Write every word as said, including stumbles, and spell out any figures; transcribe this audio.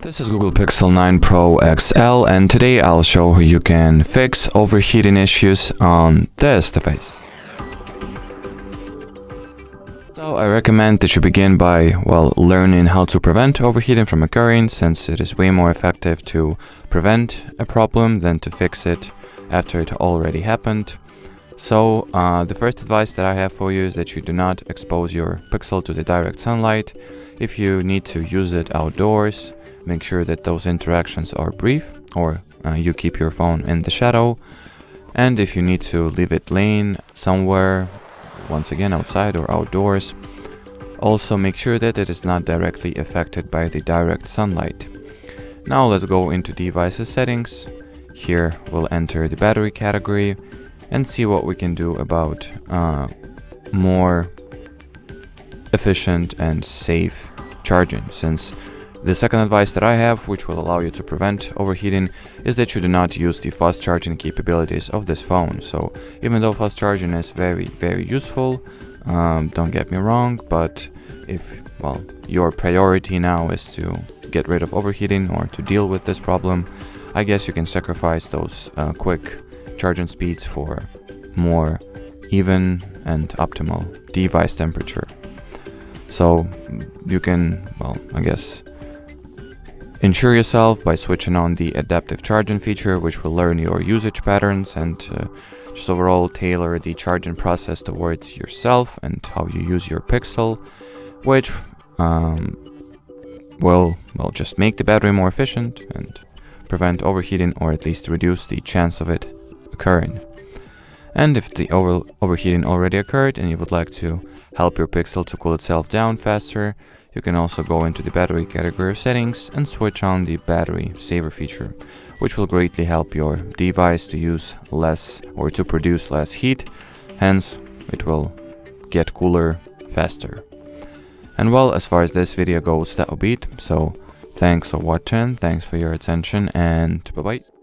This is Google Pixel nine Pro X L, and today I'll show how you can fix overheating issues on this device. So I recommend that you begin by, well, learning how to prevent overheating from occurring, since it is way more effective to prevent a problem than to fix it after it already happened. So uh, the first advice that I have for you is that you do not expose your Pixel to the direct sunlight. If you need to use it outdoors, make sure that those interactions are brief, or uh, you keep your phone in the shadow. And if you need to leave it laying somewhere, once again outside or outdoors, also make sure that it is not directly affected by the direct sunlight. Now let's go into devices settings. Here we'll enter the battery category and see what we can do about uh, more efficient and safe charging, since the second advice that I have, which will allow you to prevent overheating, is that you do not use the fast charging capabilities of this phone. So even though fast charging is very very useful, um, don't get me wrong, but if, well, your priority now is to get rid of overheating or to deal with this problem, I guess you can sacrifice those uh, quick charging speeds for more even and optimal device temperature. So you can, well, I guess, ensure yourself by switching on the adaptive charging feature, which will learn your usage patterns and uh, just overall tailor the charging process towards yourself and how you use your Pixel, which um, will, well, just make the battery more efficient and prevent overheating, or at least reduce the chance of it occurring. And if the over overheating already occurred and you would like to help your Pixel to cool itself down faster, you can also go into the battery category settings and switch on the battery saver feature, which will greatly help your device to use less or to produce less heat, hence it will get cooler faster. And well, as far as this video goes, that'll be it. So thanks for watching, thanks for your attention, and bye bye.